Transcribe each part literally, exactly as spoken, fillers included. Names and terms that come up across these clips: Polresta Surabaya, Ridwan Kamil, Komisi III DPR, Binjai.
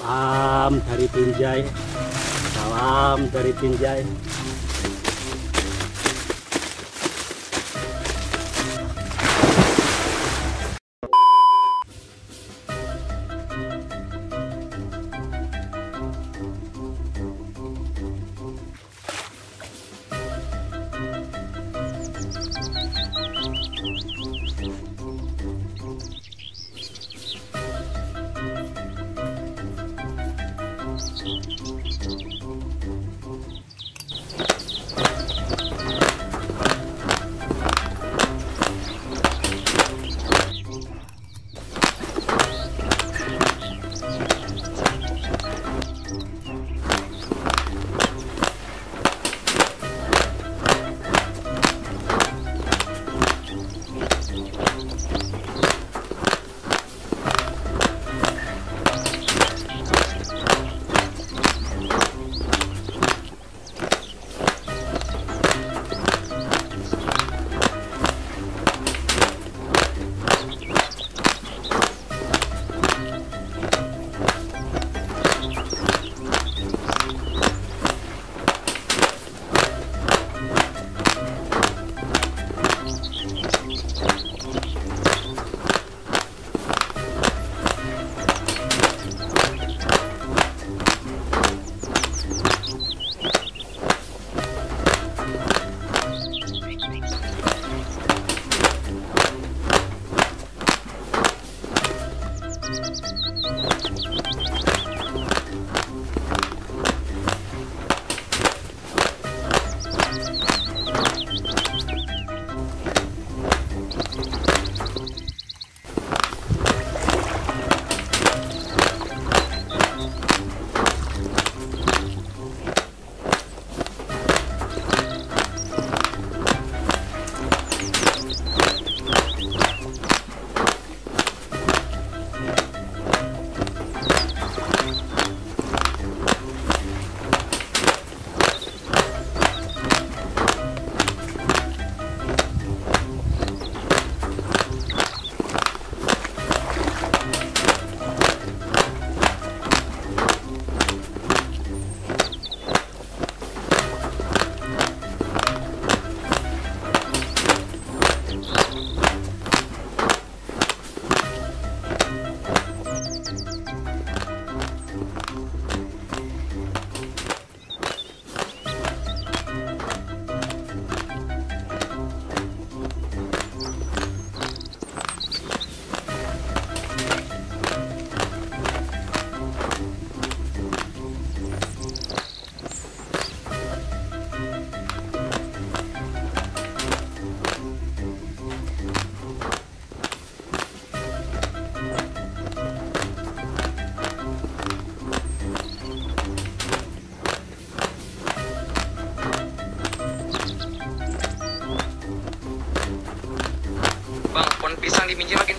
Salam dari Binjai. Salam dari Binjai. Pisang di Binjai makin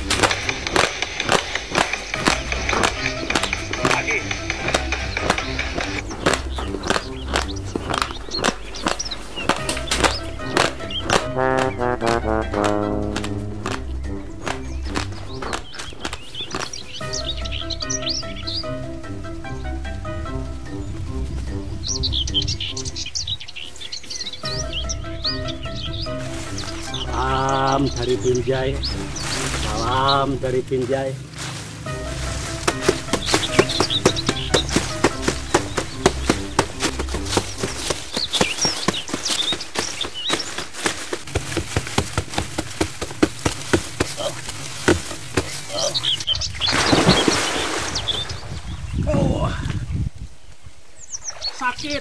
dari Binjai. Salam dari Binjai. Oh. Sakit.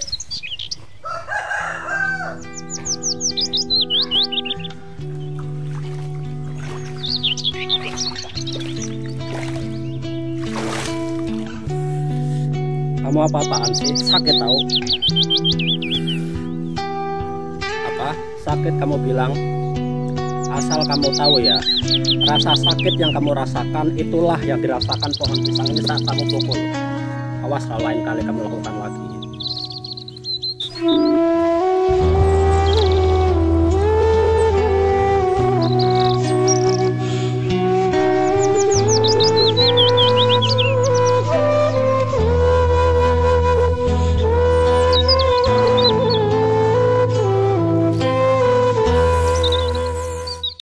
Kamu apa-apaan sih? Sakit tahu? Apa? Sakit kamu bilang? asal kamu tahu ya, rasa sakit yang kamu rasakan itulah yang dirasakan pohon pisang ini saat kamu pukul. Awas kalau lain kali kamu lakukan lagi.